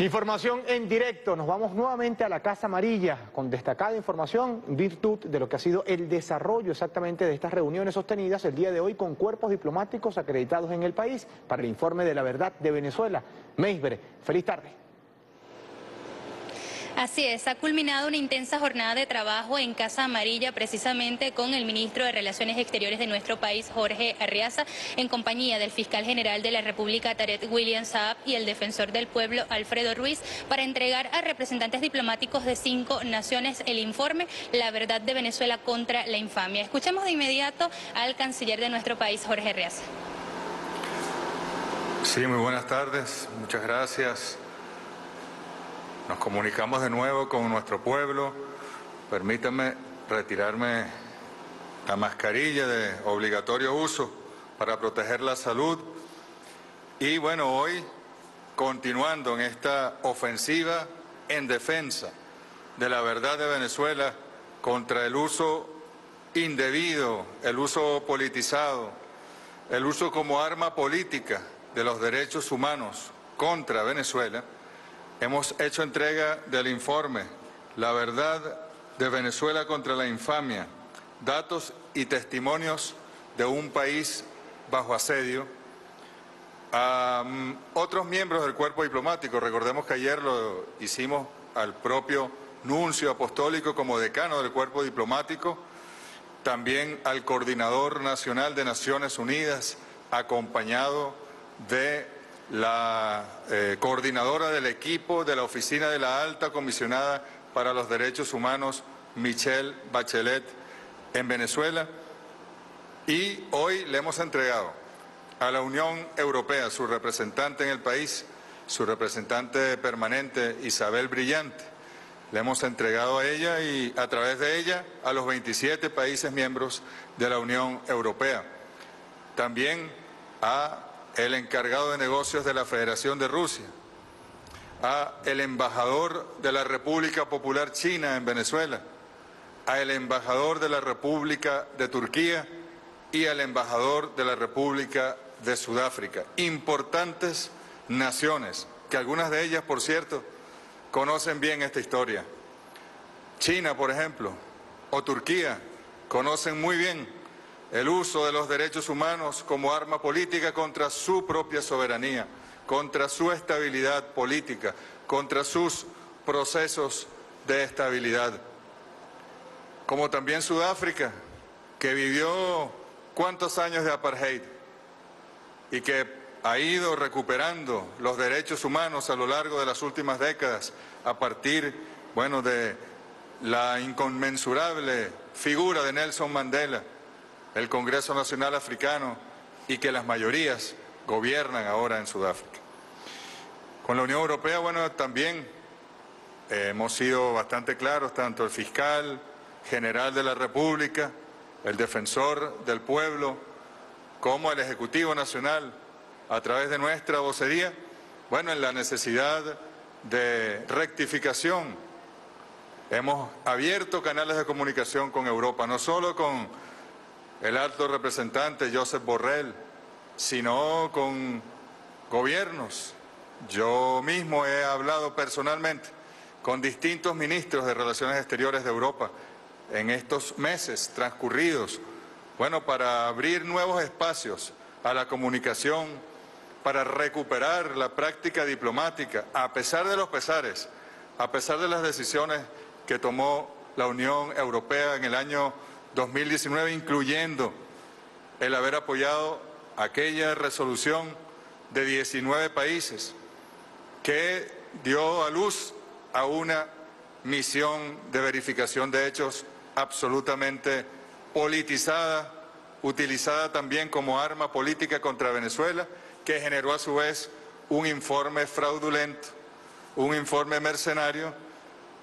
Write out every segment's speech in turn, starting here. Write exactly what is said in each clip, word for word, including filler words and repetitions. Información en directo, nos vamos nuevamente a la Casa Amarilla con destacada información en virtud de lo que ha sido el desarrollo exactamente de estas reuniones sostenidas el día de hoy con cuerpos diplomáticos acreditados en el país para el informe de la verdad de Venezuela. Meisbere, feliz tarde. Así es, ha culminado una intensa jornada de trabajo en Casa Amarilla, precisamente con el ministro de Relaciones Exteriores de nuestro país, Jorge Arreaza, en compañía del fiscal general de la República, Tarek William Saab, y el defensor del pueblo, Alfredo Ruiz, para entregar a representantes diplomáticos de cinco naciones el informe La Verdad de Venezuela contra la Infamia. Escuchemos de inmediato al canciller de nuestro país, Jorge Arreaza. Sí, muy buenas tardes, muchas gracias. Nos comunicamos de nuevo con nuestro pueblo. Permítanme retirarme la mascarilla de obligatorio uso para proteger la salud. Y bueno, hoy continuando en esta ofensiva en defensa de la verdad de Venezuela contra el uso indebido, el uso politizado, el uso como arma política de los derechos humanos contra Venezuela, hemos hecho entrega del informe La Verdad de Venezuela contra la Infamia, datos y testimonios de un país bajo asedio, a otros miembros del cuerpo diplomático. Recordemos que ayer lo hicimos al propio nuncio apostólico como decano del cuerpo diplomático, también al coordinador nacional de Naciones Unidas, acompañado de la eh, coordinadora del equipo de la oficina de la alta comisionada para los derechos humanos, Michelle Bachelet, en Venezuela. Y hoy le hemos entregado a la Unión Europea, su representante en el país, su representante permanente, Isabel Brillante, le hemos entregado a ella y a través de ella a los veintisiete países miembros de la Unión Europea. También a el encargado de negocios de la Federación de Rusia, a el embajador de la República Popular China en Venezuela, a el embajador de la República de Turquía y al embajador de la República de Sudáfrica. Importantes naciones, que algunas de ellas, por cierto, conocen bien esta historia. China, por ejemplo, o Turquía, conocen muy bien el uso de los derechos humanos como arma política contra su propia soberanía, contra su estabilidad política, contra sus procesos de estabilidad. Como también Sudáfrica, que vivió cuántos años de apartheid y que ha ido recuperando los derechos humanos a lo largo de las últimas décadas a partir, bueno, de la inconmensurable figura de Nelson Mandela, el Congreso Nacional Africano, y que las mayorías gobiernan ahora en Sudáfrica. Con la Unión Europea, bueno, también eh, hemos sido bastante claros, tanto el fiscal general de la República, el defensor del pueblo, como el Ejecutivo Nacional, a través de nuestra vocería, bueno, en la necesidad de rectificación. Hemos abierto canales de comunicación con Europa, no solo con el alto representante Josep Borrell, sino con gobiernos. Yo mismo he hablado personalmente con distintos ministros de Relaciones Exteriores de Europa en estos meses transcurridos, bueno, para abrir nuevos espacios a la comunicación, para recuperar la práctica diplomática, a pesar de los pesares, a pesar de las decisiones que tomó la Unión Europea en el año dos mil diecinueve, incluyendo el haber apoyado aquella resolución de diecinueve países que dio a luz a una misión de verificación de hechos absolutamente politizada, utilizada también como arma política contra Venezuela, que generó a su vez un informe fraudulento, un informe mercenario,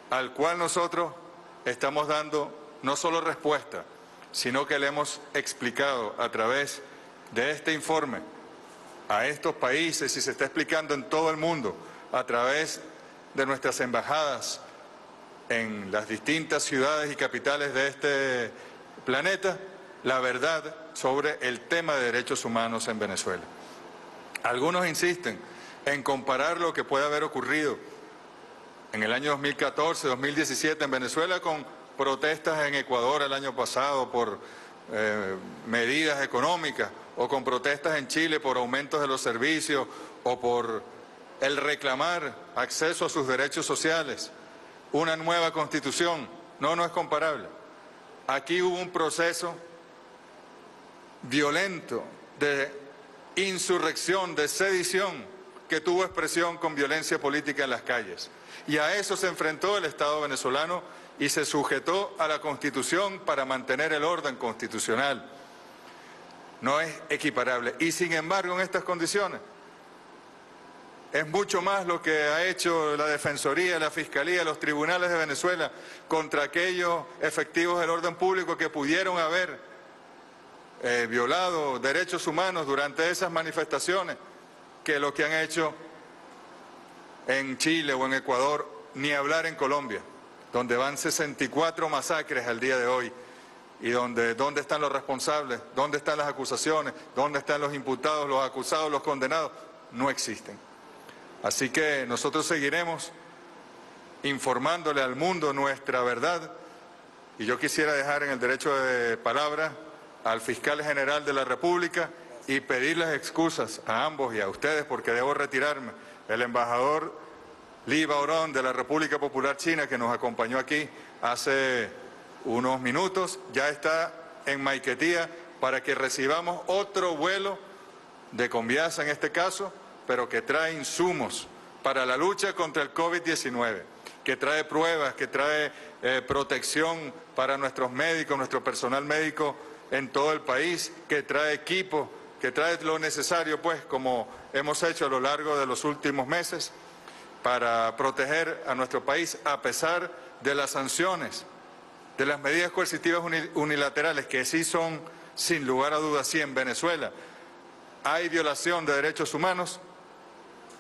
al cual nosotros estamos dando no solo respuesta, sino que le hemos explicado a través de este informe a estos países, y se está explicando en todo el mundo, a través de nuestras embajadas en las distintas ciudades y capitales de este planeta, la verdad sobre el tema de derechos humanos en Venezuela. Algunos insisten en comparar lo que puede haber ocurrido en el año dos mil catorce, dos mil diecisiete en Venezuela con protestas en Ecuador el año pasado por eh, medidas económicas, o con protestas en Chile por aumentos de los servicios o por el reclamar acceso a sus derechos sociales, una nueva constitución. No, no es comparable. Aquí hubo un proceso violento de insurrección, de sedición, que tuvo expresión con violencia política en las calles. Y a eso se enfrentó el Estado venezolano y se sujetó a la Constitución para mantener el orden constitucional. No es equiparable. Y sin embargo, en estas condiciones, es mucho más lo que ha hecho la Defensoría, la Fiscalía, los tribunales de Venezuela contra aquellos efectivos del orden público que pudieron haber eh, violado derechos humanos durante esas manifestaciones, que lo que han hecho en Chile o en Ecuador, ni hablar en Colombia, donde van sesenta y cuatro masacres al día de hoy. Y donde, ¿dónde están los responsables? ¿Dónde están las acusaciones? ¿Dónde están los imputados, los acusados, los condenados? No existen. Así que nosotros seguiremos informándole al mundo nuestra verdad, y yo quisiera dejar en el derecho de palabra al fiscal general de la República y pedir las excusas a ambos y a ustedes, porque debo retirarme. El embajador Li Baorón de la República Popular China, que nos acompañó aquí hace unos minutos, ya está en Maiquetía para que recibamos otro vuelo de Conviasa en este caso, pero que trae insumos para la lucha contra el COVID diecinueve, que trae pruebas, que trae eh, protección para nuestros médicos, nuestro personal médico en todo el país, que trae equipo, que trae lo necesario, pues, como hemos hecho a lo largo de los últimos meses, para proteger a nuestro país a pesar de las sanciones, de las medidas coercitivas unilaterales, que sí son, sin lugar a dudas, sí en Venezuela hay violación de derechos humanos.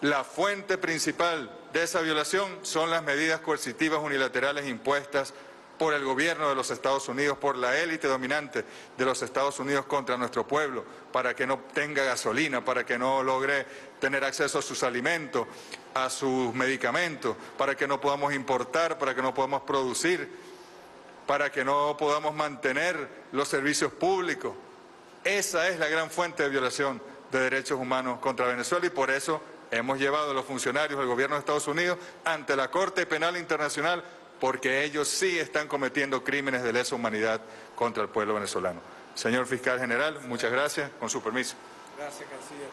La fuente principal de esa violación son las medidas coercitivas unilaterales impuestas por el gobierno de los Estados Unidos, por la élite dominante de los Estados Unidos contra nuestro pueblo, para que no tenga gasolina, para que no logre tener acceso a sus alimentos, a sus medicamentos, para que no podamos importar, para que no podamos producir, para que no podamos mantener los servicios públicos. Esa es la gran fuente de violación de derechos humanos contra Venezuela, y por eso hemos llevado a los funcionarios del gobierno de Estados Unidos ante la Corte Penal Internacional, porque ellos sí están cometiendo crímenes de lesa humanidad contra el pueblo venezolano. Señor Fiscal General, muchas gracias, con su permiso. Gracias, canciller.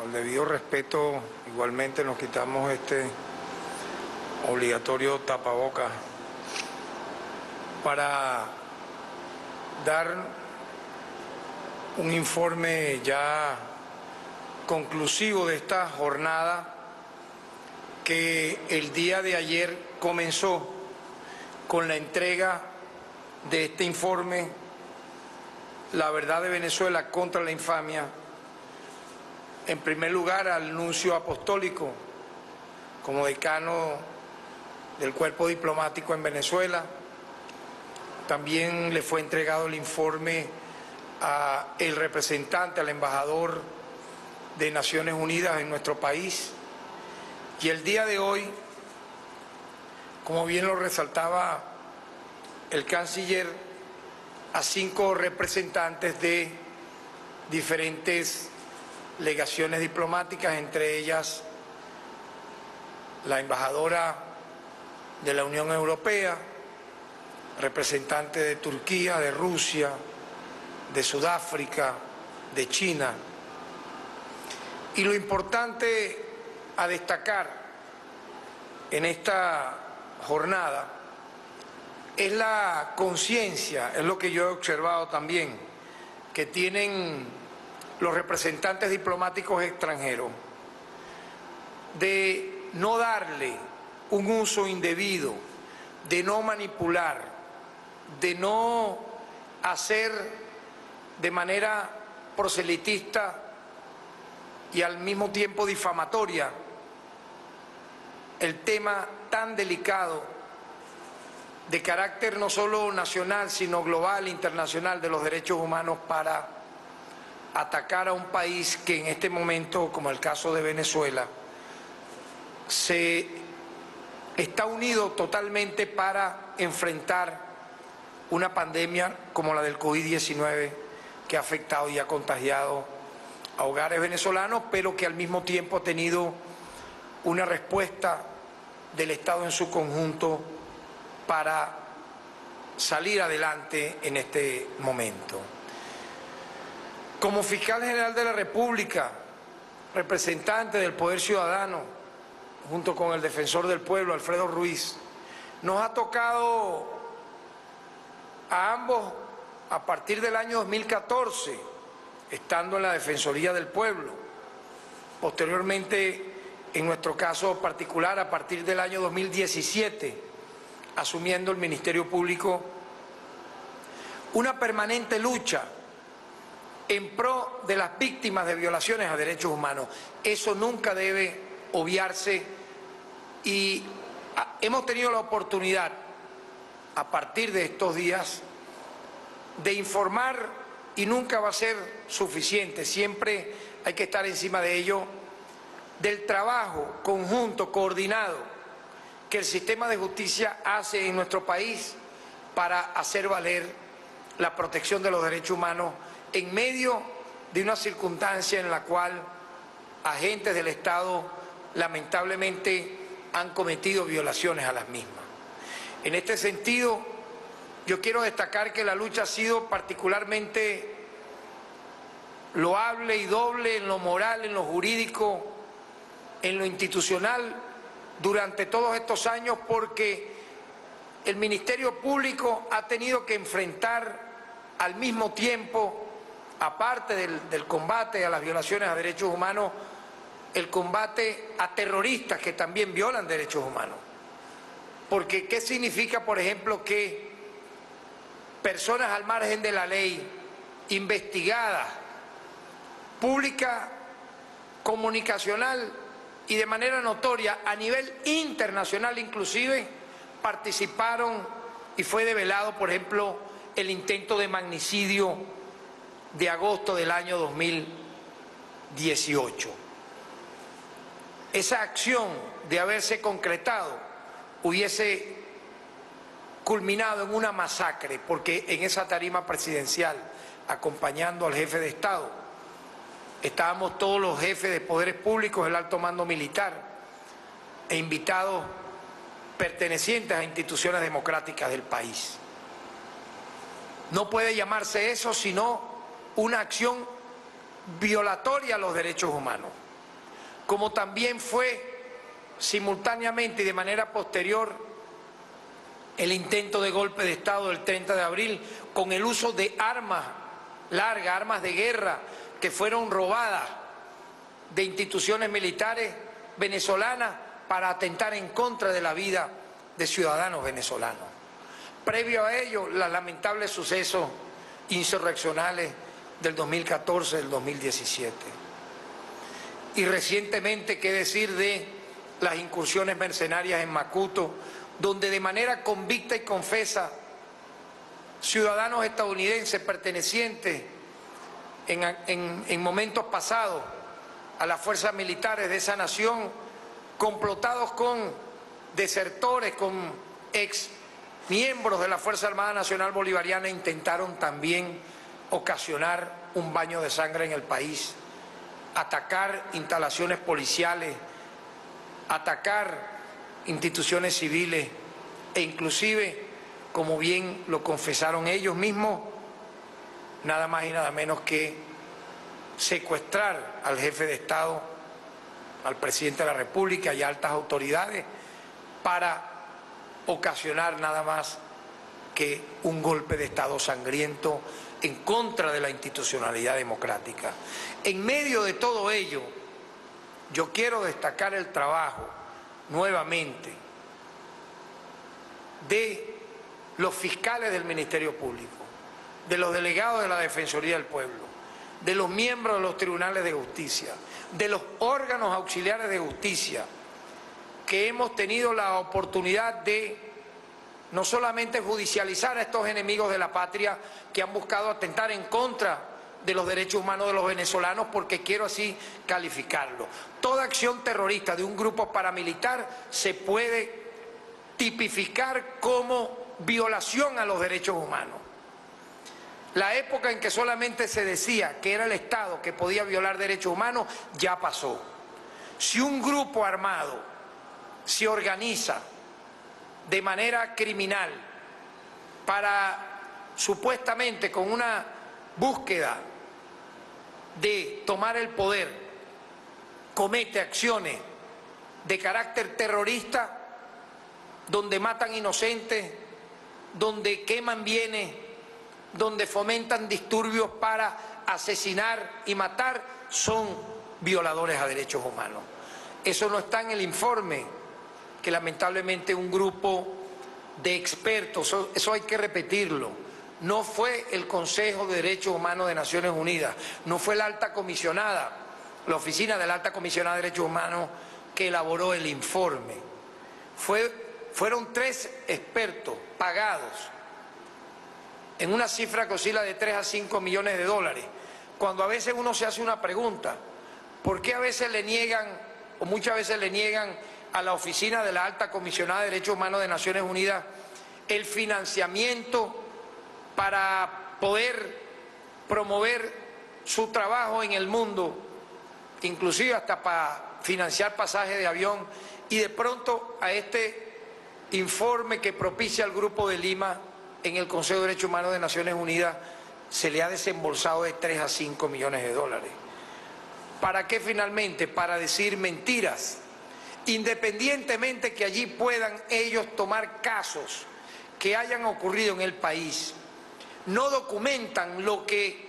Con debido respeto, igualmente nos quitamos este obligatorio tapabocas para dar un informe ya conclusivo de esta jornada que el día de ayer comenzó con la entrega de este informe La Verdad de Venezuela contra la Infamia, en primer lugar al nuncio apostólico como decano del cuerpo diplomático en Venezuela. También le fue entregado el informe al representante, al embajador de Naciones Unidas en nuestro país. Y el día de hoy, como bien lo resaltaba el canciller, a cinco representantes de diferentes legaciones diplomáticas, entre ellas la embajadora de la Unión Europea, representante de Turquía, de Rusia, de Sudáfrica, de China. Y lo importante a destacar en esta jornada es la conciencia, es lo que yo he observado también, que tienen los representantes diplomáticos extranjeros de no darle un uso indebido, de no manipular, de no hacer de manera proselitista y al mismo tiempo difamatoria el tema tan delicado de carácter no solo nacional, sino global, internacional, de los derechos humanos para atacar a un país que en este momento, como el caso de Venezuela, se está unido totalmente para enfrentar una pandemia como la del COVID diecinueve, que ha afectado y ha contagiado a hogares venezolanos, pero que al mismo tiempo ha tenido una respuesta del Estado en su conjunto para salir adelante en este momento. Como fiscal general de la República, representante del Poder Ciudadano, junto con el defensor del pueblo, Alfredo Ruiz, nos ha tocado a ambos, a partir del año dos mil catorce, estando en la Defensoría del Pueblo, posteriormente, en nuestro caso particular, a partir del año dos mil diecisiete, asumiendo el Ministerio Público, una permanente lucha en pro de las víctimas de violaciones a derechos humanos. Eso nunca debe obviarse y hemos tenido la oportunidad, a partir de estos días, de informar, y nunca va a ser suficiente, siempre hay que estar encima de ello, del trabajo conjunto, coordinado, que el sistema de justicia hace en nuestro país para hacer valer la protección de los derechos humanos en medio de una circunstancia en la cual agentes del Estado lamentablemente han cometido violaciones a las mismas. En este sentido, yo quiero destacar que la lucha ha sido particularmente loable y doble en lo moral, en lo jurídico, en lo institucional, durante todos estos años, porque el Ministerio Público ha tenido que enfrentar al mismo tiempo, aparte del, del combate a las violaciones a derechos humanos, el combate a terroristas que también violan derechos humanos. Porque, ¿qué significa, por ejemplo, que personas al margen de la ley, investigadas, pública, comunicacional y de manera notoria, a nivel internacional inclusive, participaron y fue develado, por ejemplo, el intento de magnicidio de agosto del año dos mil dieciocho? Esa acción, de haberse concretado, hubiese culminado en una masacre, porque en esa tarima presidencial, acompañando al jefe de Estado, estábamos todos los jefes de poderes públicos, el alto mando militar e invitados pertenecientes a instituciones democráticas del país. No puede llamarse eso sino una acción violatoria a los derechos humanos, como también fue simultáneamente y de manera posterior el intento de golpe de Estado del treinta de abril con el uso de armas largas, armas de guerra que fueron robadas de instituciones militares venezolanas para atentar en contra de la vida de ciudadanos venezolanos. Previo a ello, los lamentables sucesos insurreccionales del dos mil catorce, del dos mil diecisiete. Y recientemente, qué decir de las incursiones mercenarias en Macuto, donde de manera convicta y confesa ciudadanos estadounidenses pertenecientes en, en, en momentos pasados a las fuerzas militares de esa nación, complotados con desertores, con ex miembros de la Fuerza Armada Nacional Bolivariana, intentaron también ocasionar un baño de sangre en el país, atacar instalaciones policiales, atacar instituciones civiles e inclusive, como bien lo confesaron ellos mismos, nada más y nada menos que secuestrar al jefe de Estado, al presidente de la República y a altas autoridades para ocasionar nada más que un golpe de Estado sangriento en contra de la institucionalidad democrática. En medio de todo ello, yo quiero destacar el trabajo, nuevamente, de los fiscales del Ministerio Público, de los delegados de la Defensoría del Pueblo, de los miembros de los tribunales de justicia, de los órganos auxiliares de justicia, que hemos tenido la oportunidad de no solamente judicializar a estos enemigos de la patria que han buscado atentar en contra de los derechos humanos de los venezolanos, porque quiero así calificarlo. Toda acción terrorista de un grupo paramilitar se puede tipificar como violación a los derechos humanos. La época en que solamente se decía que era el Estado que podía violar derechos humanos ya pasó. Si un grupo armado se organiza de manera criminal para, supuestamente, con una búsqueda de tomar el poder, comete acciones de carácter terrorista, donde matan inocentes, donde queman bienes, donde fomentan disturbios para asesinar y matar, son violadores a derechos humanos. Eso no está en el informe, que lamentablemente un grupo de expertos, eso, eso hay que repetirlo, no fue el Consejo de Derechos Humanos de Naciones Unidas, no fue la alta comisionada, la oficina de la alta comisionada de derechos humanos que elaboró el informe. Fue, fueron tres expertos pagados en una cifra que oscila de tres a cinco millones de dólares. Cuando a veces uno se hace una pregunta, ¿por qué a veces le niegan, o muchas veces le niegan a la oficina de la alta comisionada de derechos humanos de Naciones Unidas el financiamiento para poder promover su trabajo en el mundo, inclusive hasta para financiar pasajes de avión, y de pronto a este informe que propicia el Grupo de Lima en el Consejo de Derechos Humanos de Naciones Unidas se le ha desembolsado de tres a cinco millones de dólares? ¿Para qué finalmente? Para decir mentiras, independientemente que allí puedan ellos tomar casos que hayan ocurrido en el país. No documentan lo que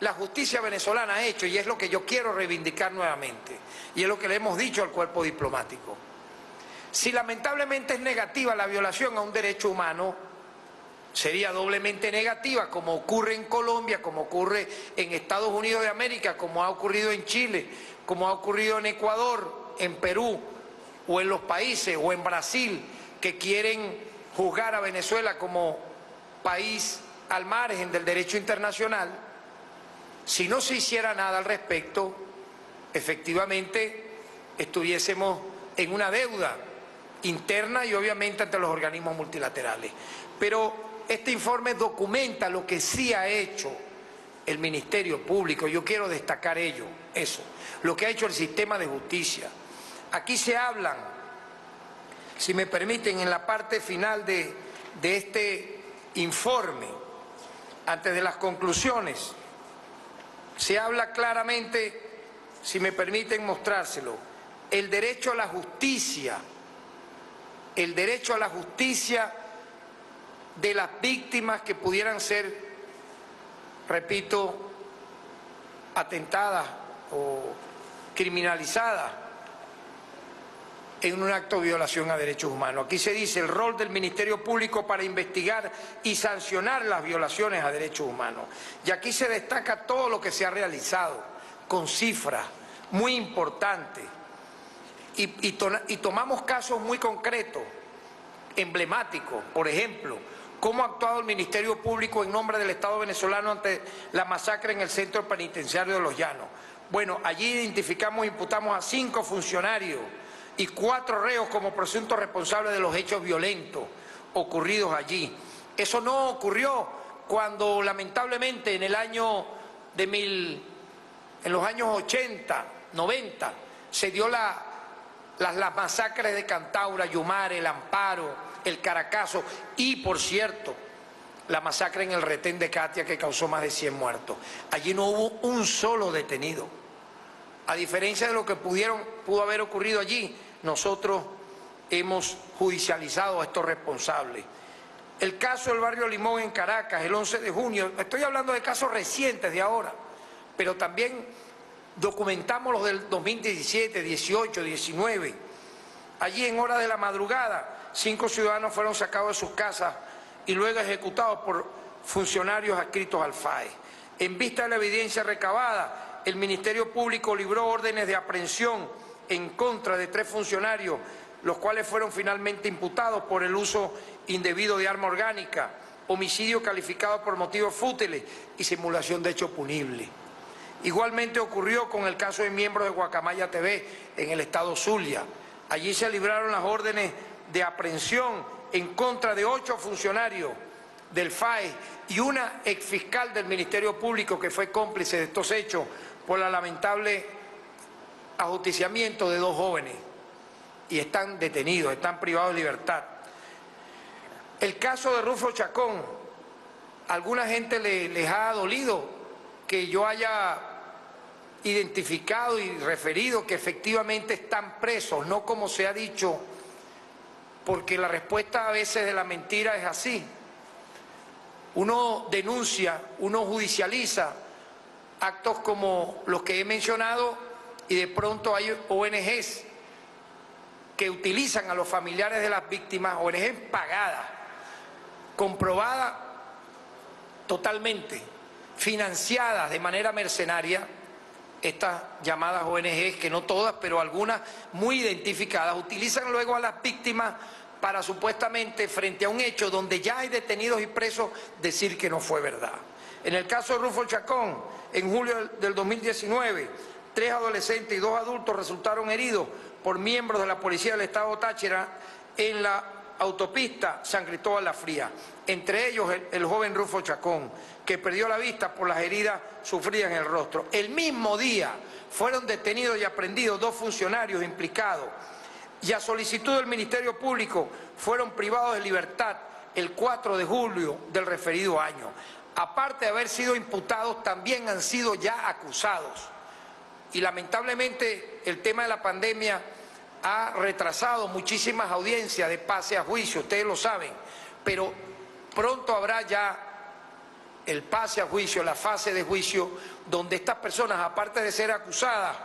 la justicia venezolana ha hecho, y es lo que yo quiero reivindicar nuevamente, y es lo que le hemos dicho al cuerpo diplomático. Si lamentablemente es negativa la violación a un derecho humano, sería doblemente negativa, como ocurre en Colombia, como ocurre en Estados Unidos de América, como ha ocurrido en Chile, como ha ocurrido en Ecuador, en Perú, o en los países, o en Brasil, que quieren juzgar a Venezuela como país al margen del derecho internacional. Si no se hiciera nada al respecto, efectivamente estuviésemos en una deuda interna y obviamente ante los organismos multilaterales. Pero este informe documenta lo que sí ha hecho el Ministerio Público. Yo quiero destacar ello, eso, lo que ha hecho el sistema de justicia. Aquí se hablan, si me permiten, en la parte final de, de este informe, antes de las conclusiones, se habla claramente, si me permiten mostrárselo, el derecho a la justicia, el derecho a la justicia de las víctimas que pudieran ser, repito, atentadas o criminalizadas en un acto de violación a derechos humanos. Aquí se dice el rol del Ministerio Público para investigar y sancionar las violaciones a derechos humanos. Y aquí se destaca todo lo que se ha realizado, con cifras muy importantes. Y, y, to y tomamos casos muy concretos, emblemáticos. Por ejemplo, cómo ha actuado el Ministerio Público en nombre del Estado venezolano ante la masacre en el centro penitenciario de Los Llanos. Bueno, allí identificamos e imputamos a cinco funcionarios y cuatro reos como presuntos responsables de los hechos violentos ocurridos allí. Eso no ocurrió cuando, lamentablemente, en el año de mil, en los años ochenta, noventa, se dio la, las, las masacres de Cantaura, Yumare, El Amparo, El Caracazo y, por cierto, la masacre en el retén de Catia que causó más de cien muertos. Allí no hubo un solo detenido. A diferencia de lo que pudieron, pudo haber ocurrido allí, nosotros hemos judicializado a estos responsables. El caso del barrio Limón en Caracas, el once de junio, estoy hablando de casos recientes de ahora, pero también documentamos los del dos mil diecisiete, dieciocho, diecinueve. Allí en horas de la madrugada, cinco ciudadanos fueron sacados de sus casas y luego ejecutados por funcionarios adscritos al F A I. En vista de la evidencia recabada, el Ministerio Público libró órdenes de aprehensión en contra de tres funcionarios, los cuales fueron finalmente imputados por el uso indebido de arma orgánica, homicidio calificado por motivos fútiles y simulación de hecho punible. Igualmente ocurrió con el caso de miembros de Guacamaya T V en el estado Zulia. Allí se libraron las órdenes de aprehensión en contra de ocho funcionarios del F A E S y una exfiscal del Ministerio Público que fue cómplice de estos hechos por la lamentable ajusticiamiento de dos jóvenes. Y están detenidos, están privados de libertad. El caso de Rufo Chacón, a alguna gente le, les ha dolido que yo haya identificado y referido que efectivamente están presos, no como se ha dicho, porque la respuesta a veces de la mentira es así. Uno denuncia, uno judicializa actos como los que he mencionado y de pronto hay O N Ges que utilizan a los familiares de las víctimas, O N Ges pagadas, comprobadas totalmente, financiadas de manera mercenaria, estas llamadas O N Ges, que no todas, pero algunas muy identificadas, utilizan luego a las víctimas para supuestamente, frente a un hecho donde ya hay detenidos y presos, decir que no fue verdad. En el caso de Rufo Chacón, en julio del dos mil diecinueve, tres adolescentes y dos adultos resultaron heridos por miembros de la policía del estado Táchira en la autopista San Cristóbal La Fría, entre ellos el, el joven Rufo Chacón, que perdió la vista por las heridas sufridas en el rostro. El mismo día fueron detenidos y aprehendidos dos funcionarios implicados y a solicitud del Ministerio Público fueron privados de libertad el cuatro de julio del referido año. Aparte de haber sido imputados, también han sido ya acusados. Y lamentablemente el tema de la pandemia ha retrasado muchísimas audiencias de pase a juicio, ustedes lo saben, pero pronto habrá ya el pase a juicio, la fase de juicio, donde estas personas, aparte de ser acusadas,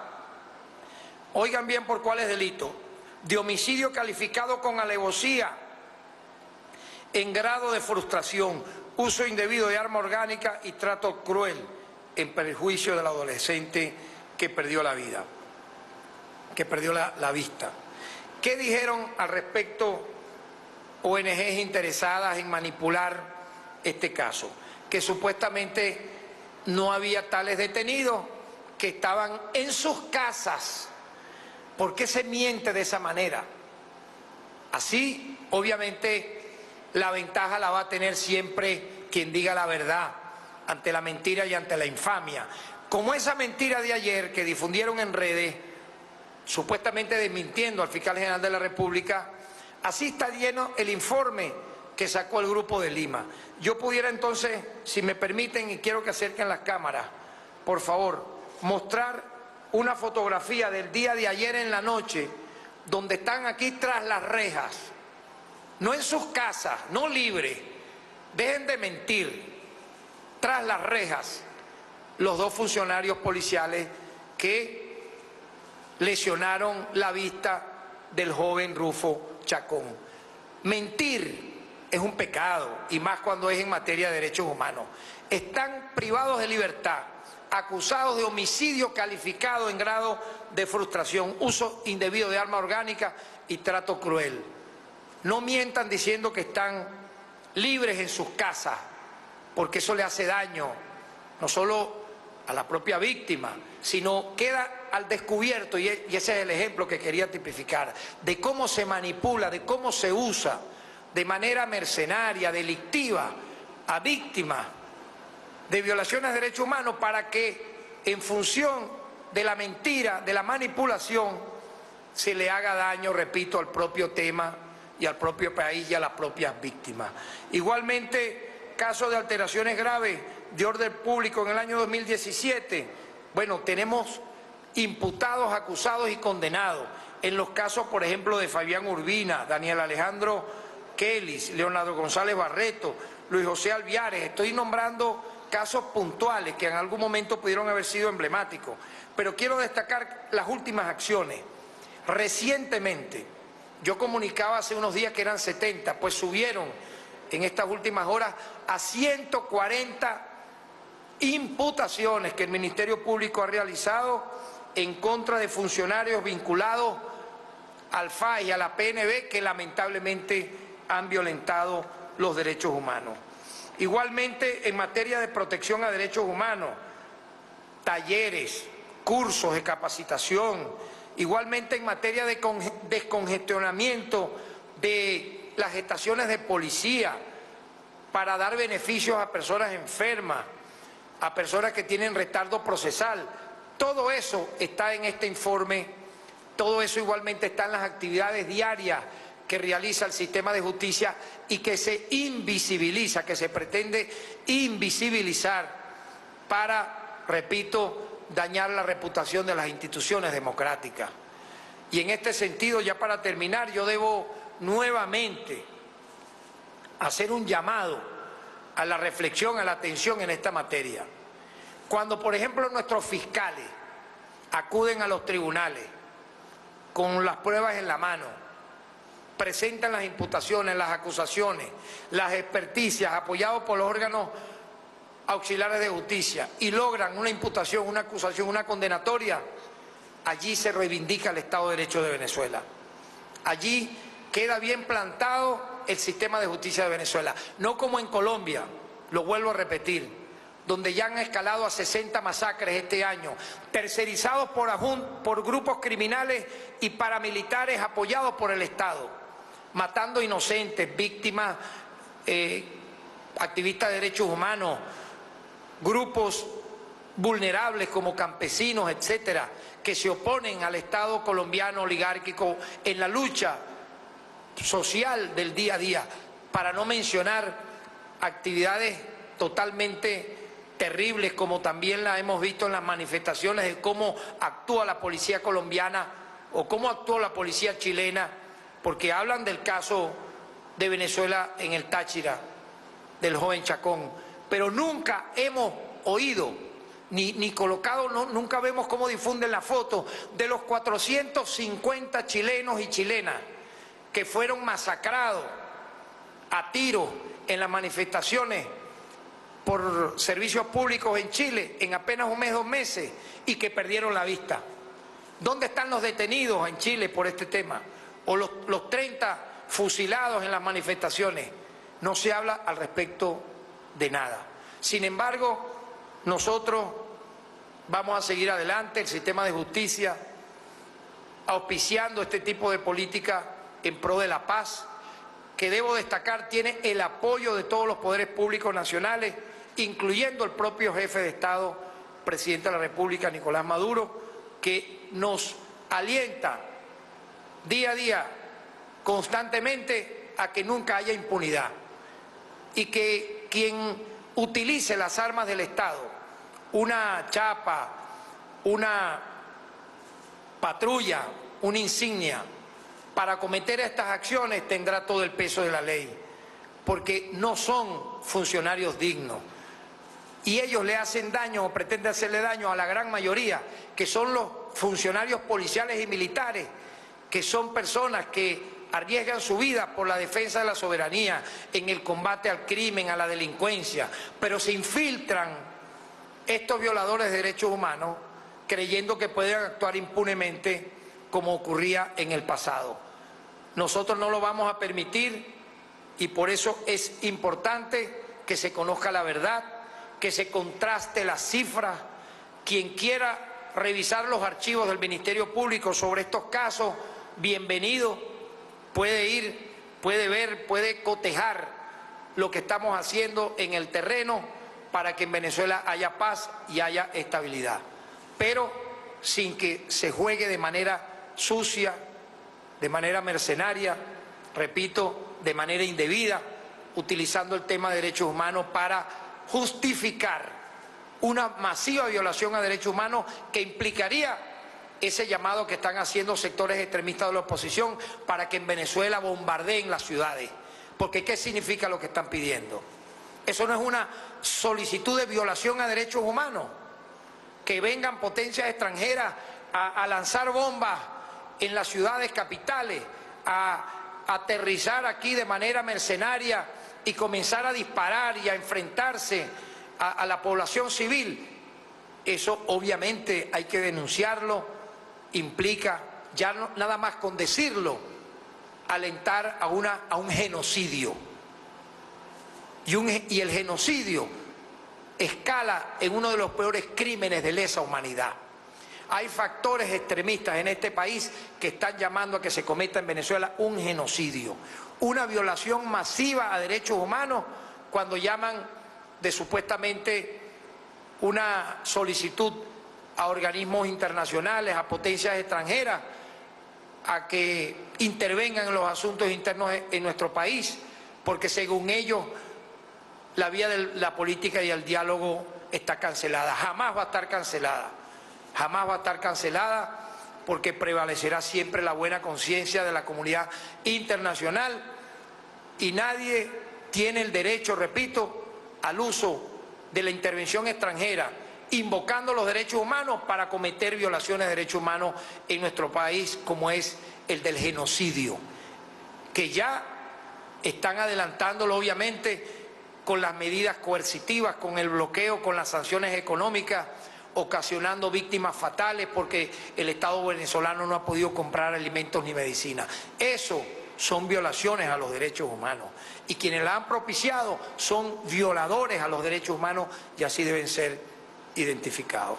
oigan bien por cuáles delitos, de homicidio calificado con alevosía, en grado de frustración, uso indebido de arma orgánica y trato cruel en perjuicio del adolescente que perdió la vida, que perdió la, la vista. ¿Qué dijeron al respecto O N Ges interesadas en manipular este caso? Que supuestamente no había tales detenidos, que estaban en sus casas. ¿Por qué se miente de esa manera? Así, obviamente, la ventaja la va a tener siempre quien diga la verdad ante la mentira y ante la infamia. Como esa mentira de ayer que difundieron en redes, supuestamente desmintiendo al fiscal general de la República, así está lleno el informe que sacó el Grupo de Lima. Yo pudiera entonces, si me permiten, y quiero que acerquen las cámaras, por favor, mostrar una fotografía del día de ayer en la noche, donde están aquí tras las rejas, no en sus casas, no libres, dejen de mentir, tras las rejas, los dos funcionarios policiales que lesionaron la vista del joven Rufo Chacón. Mentir es un pecado, y más cuando es en materia de derechos humanos. Están privados de libertad, acusados de homicidio calificado en grado de frustración, uso indebido de arma orgánica y trato cruel. No mientan diciendo que están libres en sus casas, porque eso le hace daño, no solo a la propia víctima, sino queda al descubierto, y ese es el ejemplo que quería tipificar, de cómo se manipula, de cómo se usa de manera mercenaria, delictiva, a víctimas de violaciones de derechos humanos para que en función de la mentira, de la manipulación, se le haga daño, repito, al propio tema y al propio país y a las propias víctimas. Igualmente, casos de alteraciones graves de orden público en el año dos mil diecisiete, bueno, tenemos imputados, acusados y condenados en los casos, por ejemplo, de Fabián Urbina, Daniel Alejandro Kellis, Leonardo González Barreto, Luis José Alviares. Estoy nombrando casos puntuales que en algún momento pudieron haber sido emblemáticos, pero quiero destacar las últimas acciones. Recientemente, yo comunicaba hace unos días que eran setenta, pues subieron en estas últimas horas a ciento cuarenta imputaciones que el Ministerio Público ha realizado en contra de funcionarios vinculados al F A I y a la P N B que lamentablemente han violentado los derechos humanos. Igualmente, en materia de protección a derechos humanos, talleres, cursos de capacitación. Igualmente, en materia de descongestionamiento de las estaciones de policía para dar beneficios a personas enfermas, a personas que tienen retardo procesal. Todo eso está en este informe, todo eso igualmente está en las actividades diarias que realiza el sistema de justicia y que se invisibiliza, que se pretende invisibilizar para, repito, dañar la reputación de las instituciones democráticas. Y en este sentido, ya para terminar, yo debo nuevamente hacer un llamado a la reflexión, a la atención en esta materia. Cuando, por ejemplo, nuestros fiscales acuden a los tribunales con las pruebas en la mano, presentan las imputaciones, las acusaciones, las experticias apoyados por los órganos auxiliares de justicia y logran una imputación, una acusación, una condenatoria, allí se reivindica el Estado de Derecho de Venezuela. Allí queda bien plantado el sistema de justicia de Venezuela. No como en Colombia, lo vuelvo a repetir, donde ya han escalado a sesenta masacres este año, tercerizados por, por grupos criminales y paramilitares apoyados por el Estado, matando inocentes, víctimas, eh, activistas de derechos humanos, grupos vulnerables como campesinos, etcétera, que se oponen al Estado colombiano oligárquico en la lucha social del día a día, para no mencionar actividades totalmente terribles como también la hemos visto en las manifestaciones de cómo actúa la policía colombiana o cómo actuó la policía chilena, porque hablan del caso de Venezuela en el Táchira, del joven Chacón, pero nunca hemos oído, ni, ni colocado, no, nunca vemos cómo difunden la foto de los cuatrocientos cincuenta chilenos y chilenas que fueron masacrados a tiros en las manifestaciones por servicios públicos en Chile en apenas un mes, dos meses, y que perdieron la vista. ¿Dónde están los detenidos en Chile por este tema? O los, los treinta fusilados en las manifestaciones. No se habla al respecto de nada. Sin embargo, nosotros vamos a seguir adelante el sistema de justicia, auspiciando este tipo de política en pro de la paz, que debo destacar tiene el apoyo de todos los poderes públicos nacionales, incluyendo el propio jefe de Estado, presidente de la República, Nicolás Maduro, que nos alienta día a día, constantemente, a que nunca haya impunidad y que quien utilice las armas del Estado, una chapa, una patrulla, una insignia, para cometer estas acciones tendrá todo el peso de la ley, porque no son funcionarios dignos y ellos le hacen daño o pretenden hacerle daño a la gran mayoría, que son los funcionarios policiales y militares, que son personas que arriesgan su vida por la defensa de la soberanía, en el combate al crimen, a la delincuencia, pero se infiltran estos violadores de derechos humanos creyendo que pueden actuar impunemente como ocurría en el pasado. Nosotros no lo vamos a permitir y por eso es importante que se conozca la verdad, que se contraste las cifras. Quien quiera revisar los archivos del Ministerio Público sobre estos casos, bienvenido, puede ir, puede ver, puede cotejar lo que estamos haciendo en el terreno para que en Venezuela haya paz y haya estabilidad, pero sin que se juegue de manera sucia, de manera mercenaria, repito, de manera indebida, utilizando el tema de derechos humanos para justificar una masiva violación a derechos humanos que implicaría ese llamado que están haciendo sectores extremistas de la oposición para que en Venezuela bombardeen las ciudades. Porque ¿qué significa lo que están pidiendo? Eso no es una solicitud de violación a derechos humanos, que vengan potencias extranjeras a, a lanzar bombas en las ciudades capitales, a, a aterrizar aquí de manera mercenaria y comenzar a disparar y a enfrentarse a, a la población civil. Eso obviamente hay que denunciarlo, implica ya no, nada más con decirlo, alentar a, una, a un genocidio. y, un, y el genocidio escala en uno de los peores crímenes de lesa humanidad. Hay factores extremistas en este país que están llamando a que se cometa en Venezuela un genocidio, una violación masiva a derechos humanos cuando llaman de supuestamente una solicitud a organismos internacionales, a potencias extranjeras, a que intervengan en los asuntos internos en nuestro país, porque según ellos la vía de la política y el diálogo está cancelada. Jamás va a estar cancelada. Jamás va a estar cancelada porque prevalecerá siempre la buena conciencia de la comunidad internacional y nadie tiene el derecho, repito, al uso de la intervención extranjera, invocando los derechos humanos para cometer violaciones de derechos humanos en nuestro país, como es el del genocidio, que ya están adelantándolo, obviamente, con las medidas coercitivas, con el bloqueo, con las sanciones económicas, ocasionando víctimas fatales porque el Estado venezolano no ha podido comprar alimentos ni medicinas. Eso son violaciones a los derechos humanos. Y quienes la han propiciado son violadores a los derechos humanos y así deben ser identificados.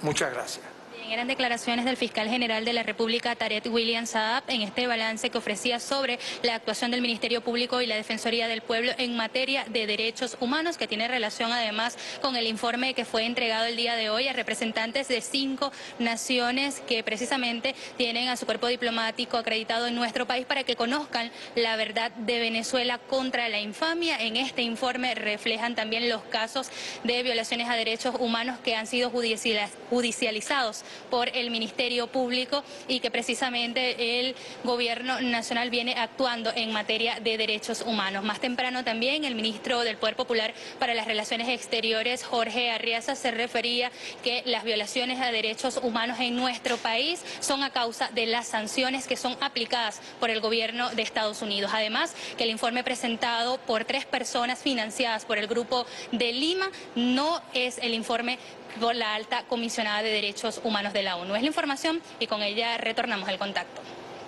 Muchas gracias. Bien, eran declaraciones del fiscal general de la República, Tarek William Saab, en este balance que ofrecía sobre la actuación del Ministerio Público y la Defensoría del Pueblo en materia de derechos humanos, que tiene relación además con el informe que fue entregado el día de hoy a representantes de cinco naciones que precisamente tienen a su cuerpo diplomático acreditado en nuestro país para que conozcan la verdad de Venezuela contra la infamia. En este informe reflejan también los casos de violaciones a derechos humanos que han sido judicializados por el Ministerio Público y que precisamente el gobierno nacional viene actuando en materia de derechos humanos. Más temprano también el ministro del Poder Popular para las Relaciones Exteriores, Jorge Arreaza, se refería que las violaciones a derechos humanos en nuestro país son a causa de las sanciones que son aplicadas por el gobierno de Estados Unidos. Además, que el informe presentado por tres personas financiadas por el Grupo de Lima no es el informe por la alta comisionada de derechos humanos de la ONU. Es la información y con ella retornamos al contacto.